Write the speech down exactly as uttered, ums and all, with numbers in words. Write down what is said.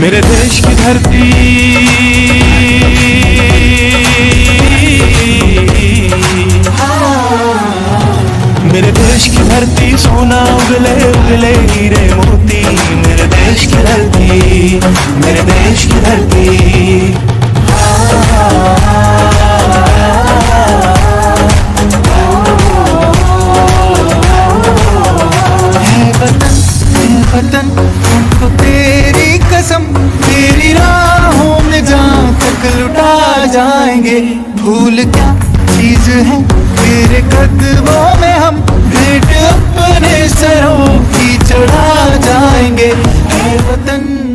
मेरे देश की धरती, मेरे देश की धरती, सोना उगले उगले हीरे मोती, मेरे देश की धरती, मेरे देश की धरती। है वतन, है वतन हमको तेरी कसम, तेरी राहों में जहाँ तक लुटा जाएंगे। भूल क्या चीज है तेरे कदमों में, हम भेंट अपने सरों की चढ़ा जाएंगे। है वतन।